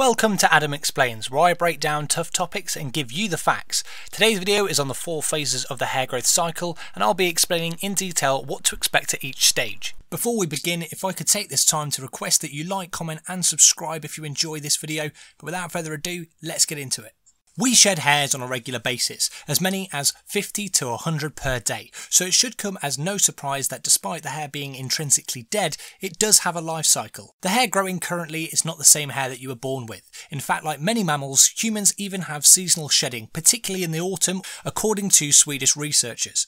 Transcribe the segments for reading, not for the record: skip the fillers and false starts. Welcome to Adam Explains, where I break down tough topics and give you the facts. Today's video is on the 4 phases of the hair growth cycle, and I'll be explaining in detail what to expect at each stage. Before we begin, if I could take this time to request that you like, comment and subscribe if you enjoy this video, but without further ado, let's get into it. We shed hairs on a regular basis, as many as 50 to 100 per day, so it should come as no surprise that despite the hair being intrinsically dead, it does have a life cycle. The hair growing currently is not the same hair that you were born with. In fact, like many mammals, humans even have seasonal shedding, particularly in the autumn, according to Swedish researchers.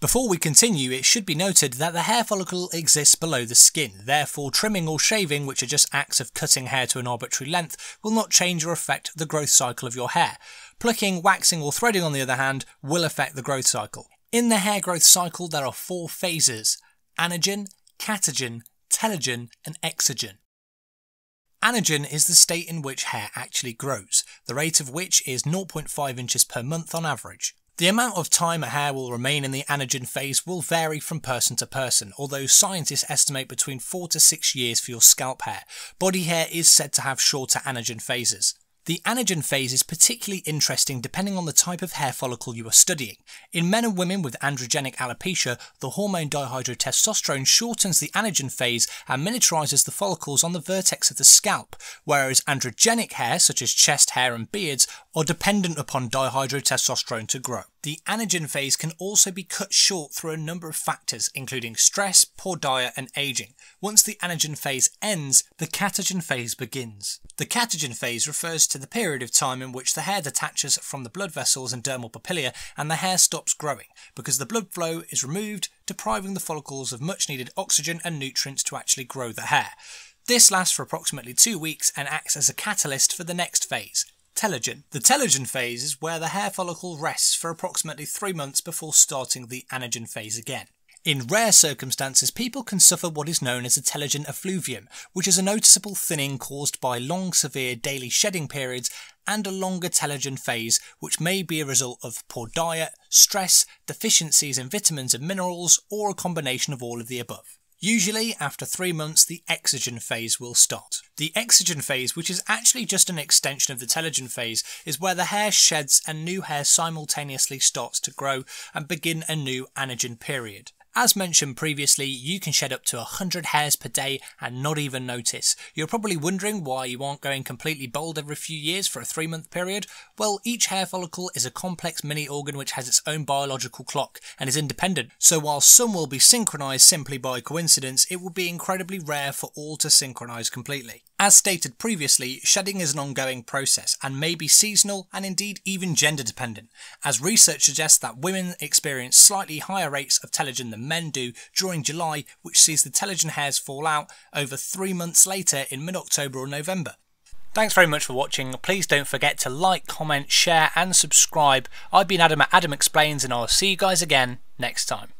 Before we continue, it should be noted that the hair follicle exists below the skin, therefore trimming or shaving, which are just acts of cutting hair to an arbitrary length, will not change or affect the growth cycle of your hair. Plucking, waxing or threading, on the other hand, will affect the growth cycle. In the hair growth cycle there are 4 phases: anagen, catagen, telogen and exogen. Anagen is the state in which hair actually grows, the rate of which is 0.5 inches per month on average. The amount of time a hair will remain in the anagen phase will vary from person to person, although scientists estimate between 4 to 6 years for your scalp hair. Body hair is said to have shorter anagen phases. The anagen phase is particularly interesting depending on the type of hair follicle you are studying. In men and women with androgenic alopecia, the hormone dihydrotestosterone shortens the anagen phase and miniaturizes the follicles on the vertex of the scalp, whereas androgenic hair, such as chest hair and beards, are dependent upon dihydrotestosterone to grow. The anagen phase can also be cut short through a number of factors, including stress, poor diet and aging. Once the anagen phase ends, the catagen phase begins. The catagen phase refers to the period of time in which the hair detaches from the blood vessels and dermal papilla and the hair stops growing, because the blood flow is removed, depriving the follicles of much needed oxygen and nutrients to actually grow the hair. This lasts for approximately 2 weeks and acts as a catalyst for the next phase, telogen. The telogen phase is where the hair follicle rests for approximately 3 months before starting the anagen phase again. In rare circumstances, people can suffer what is known as a telogen effluvium, which is a noticeable thinning caused by long, severe daily shedding periods and a longer telogen phase, which may be a result of poor diet, stress, deficiencies in vitamins and minerals, or a combination of all of the above. Usually, after 3 months, the exogen phase will start. The exogen phase, which is actually just an extension of the telogen phase, is where the hair sheds and new hair simultaneously starts to grow and begin a new anagen period. As mentioned previously, you can shed up to 100 hairs per day and not even notice. You're probably wondering why you aren't going completely bald every few years for a 3-month period. Well, each hair follicle is a complex mini organ which has its own biological clock and is independent. So while some will be synchronized simply by coincidence, it will be incredibly rare for all to synchronize completely. As stated previously, shedding is an ongoing process and may be seasonal and indeed even gender dependent, as research suggests that women experience slightly higher rates of telogen than men do during July, which sees the telogen hairs fall out over 3 months later in mid-October or November. Thanks very much for watching. Please don't forget to like, comment, share and subscribe. I've been Adam at Adam Explains and I'll see you guys again next time.